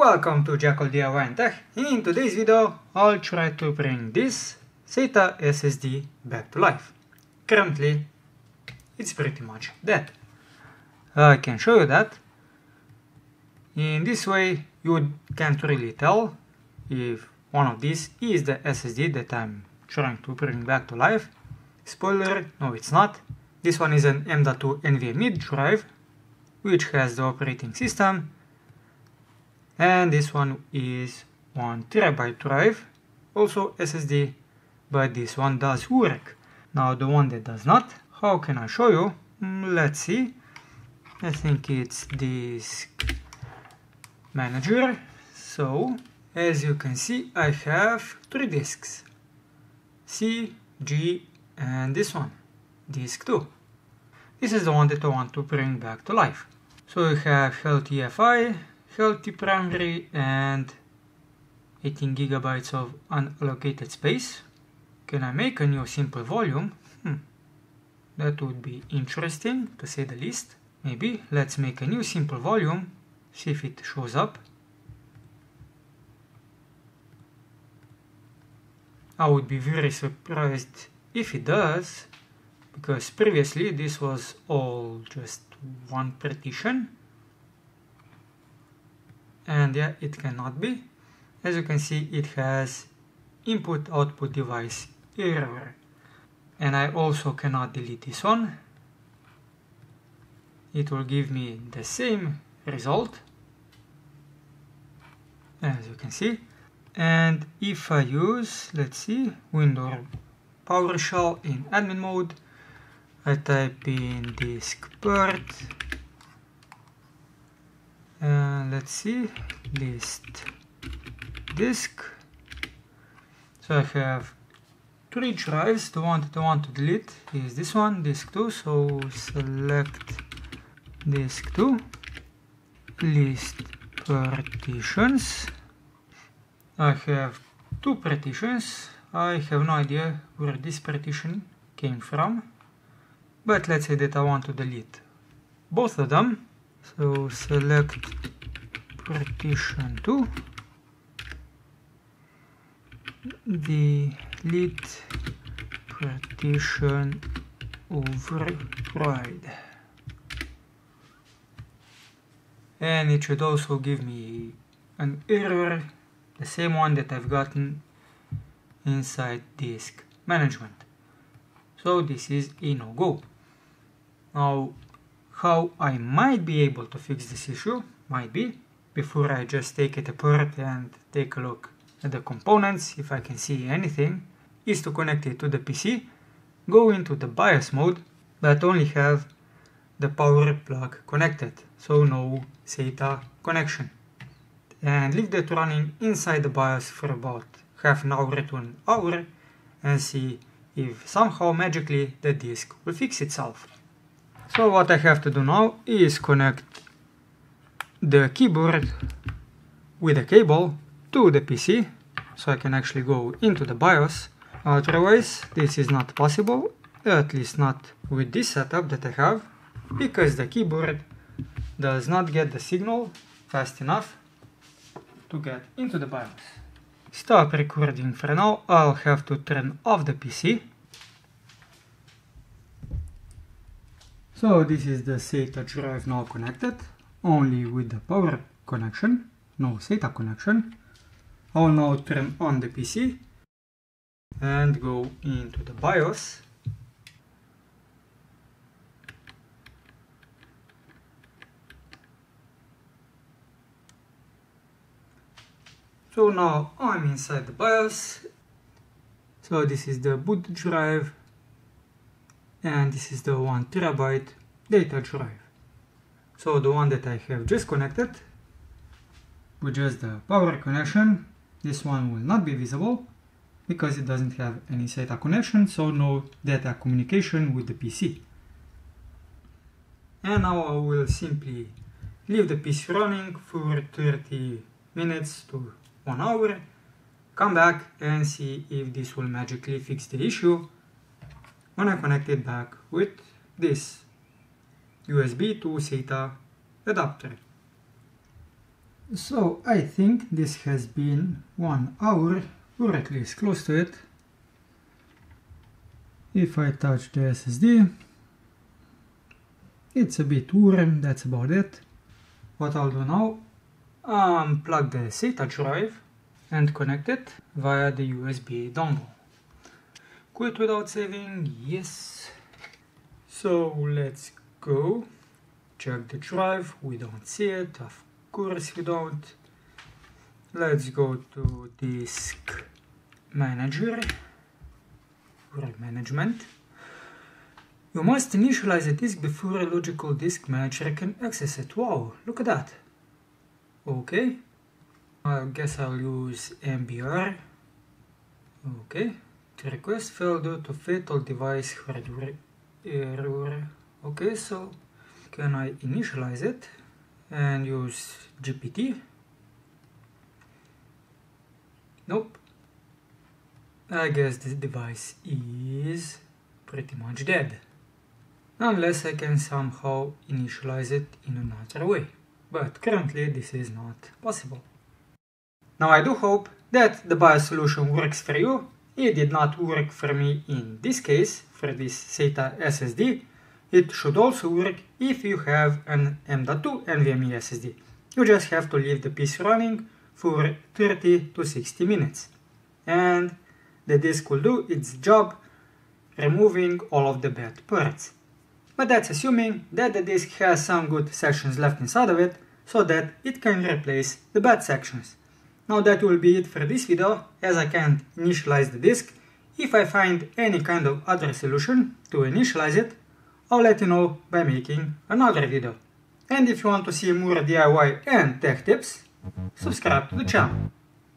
Welcome to Jackal DIY and Tech. In today's video I'll try to bring this SATA SSD back to life. Currently it's pretty much dead. I can show you that. In this way you can't really tell if one of these is the SSD that I'm trying to bring back to life. Spoiler, no it's not. This one is an M.2 NVMe drive which has the operating system, and this one is 1 TB drive, also SSD, but this one does work. Now the one that does not, how can I show you? Let's see. I think it's disk manager. So as you can see, I have 3 disks, C, G, and this one, disk 2. This is the one that I want to bring back to life. So we have healthy EFI, healthy primary, and 18 gigabytes of unallocated space. Can I make a new simple volume? That would be interesting to say the least. Maybe let's make a new simple volume, see if it shows up. I would be very surprised if it does, because previously this was all just one partition. And yeah, it cannot be. As you can see, it has input output device error, and I also cannot delete this one. It will give me the same result, as you can see. And if I use, let's see, Windows PowerShell in admin mode, I type in diskpart, and let's see, list disk. So I have 3 drives. The one that I want to delete is this one, disk 2. So select disk 2, list partitions. I have 2 partitions. I have no idea where this partition came from, but let's say that I want to delete both of them. So select partition 2, delete partition override, and it should also give me an error, the same one that I've gotten inside disk management. So this is a no-go. Now how I might be able to fix this issue might be, before I just take it apart and take a look at the components if I can see anything, is to connect it to the PC, go into the BIOS mode, but only have the power plug connected, so no SATA connection, and leave that running inside the BIOS for about half an hour to an hour and see if somehow magically the disk will fix itself. So what I have to do now is connect the keyboard with a cable to the PC, so I can actually go into the BIOS. Otherwise this is not possible, at least not with this setup that I have, because the keyboard does not get the signal fast enough to get into the BIOS. Stop recording for now. I'll have to turn off the PC. So this is the SATA drive now connected, only with the power connection, no SATA connection. I will now turn on the PC and go into the BIOS. So now I'm inside the BIOS. So this is the boot drive, and this is the 1 TB data drive. So the one that I have just connected with just the power connection, this one will not be visible because it doesn't have any SATA connection, so no data communication with the PC. And now I will simply leave the PC running for 30 minutes to 1 hour, come back and see if this will magically fix the issue when I connect it back with this USB to SATA adapter. So I think this has been 1 hour, or at least close to it. If I touch the SSD, it's a bit warm, that's about it. What I'll do now, unplug the SATA drive and connect it via the USB dongle. Quit without saving, yes. So let's go. Check the drive, we don't see it, of course we don't. Let's go to disk manager. Management. You must initialize a disk before a logical disk manager can access it. Wow, look at that. Okay, I guess I'll use MBR. Okay, the request failed due to fatal device hardware error. Okay, so can I initialize it and use GPT? Nope. I guess this device is pretty much dead, unless I can somehow initialize it in another way, but currently this is not possible. Now I do hope that the BIOS solution works for you. It did not work for me in this case, for this SATA SSD. It should also work if you have an M.2 NVMe SSD. You just have to leave the PC running for 30 to 60 minutes. And the disk will do its job, removing all of the bad parts. But that's assuming that the disk has some good sections left inside of it, so that it can replace the bad sections. Now that will be it for this video, as I can't initialize the disk. If I find any kind of other solution to initialize it, I'll let you know by making another video. And if you want to see more DIY and tech tips, subscribe to the channel.